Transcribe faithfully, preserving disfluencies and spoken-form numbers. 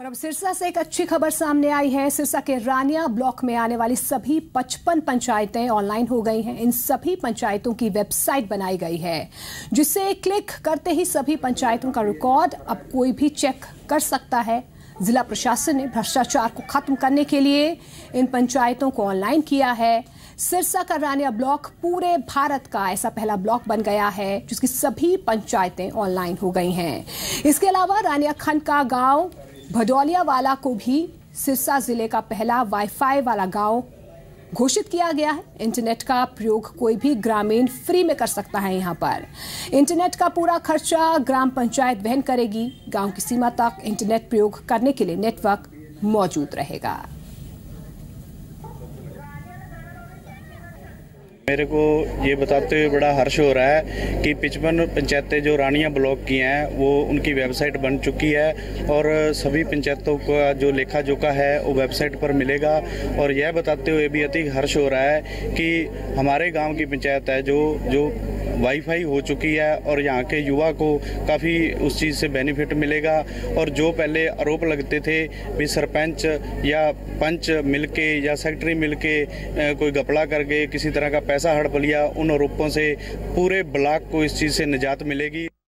और अब सिरसा से एक अच्छी खबर सामने आई है। सिरसा के रानिया ब्लॉक में आने वाली सभी पचपन पंचायतें ऑनलाइन हो गई हैं। इन सभी पंचायतों की वेबसाइट बनाई गई है, जिसे क्लिक करते ही सभी पंचायतों का रिकॉर्ड अब कोई भी चेक कर सकता है। जिला प्रशासन ने भ्रष्टाचार को खत्म करने के लिए इन पंचायतों को ऑनलाइन किया है। सिरसा का रानिया ब्लॉक पूरे भारत का ऐसा पहला ब्लॉक बन गया है जिसकी सभी पंचायतें ऑनलाइन हो गई हैं। इसके अलावा रानिया खंड का गाँव भडौलिया वाला को भी सिरसा जिले का पहला वाईफाई वाला गांव घोषित किया गया है। इंटरनेट का प्रयोग कोई भी ग्रामीण फ्री में कर सकता है। यहां पर इंटरनेट का पूरा खर्चा ग्राम पंचायत वहन करेगी। गांव की सीमा तक इंटरनेट प्रयोग करने के लिए नेटवर्क मौजूद रहेगा। मेरे को ये बताते हुए बड़ा हर्ष हो रहा है कि पचपन पंचायतें जो रानिया ब्लॉक की हैं वो उनकी वेबसाइट बन चुकी है और सभी पंचायतों का जो लेखा जोखा है वो वेबसाइट पर मिलेगा। और यह बताते हुए भी अति हर्ष हो रहा है कि हमारे गांव की पंचायत है जो जो वाईफाई हो चुकी है और यहाँ के युवा को काफ़ी उस चीज़ से बेनिफिट मिलेगा। और जो पहले आरोप लगते थे भी सरपंच या पंच मिलके या सेक्रेटरी मिलके कोई घपला कर गए, किसी तरह का पैसा हड़प लिया, उन आरोपों से पूरे ब्लॉक को इस चीज़ से निजात मिलेगी।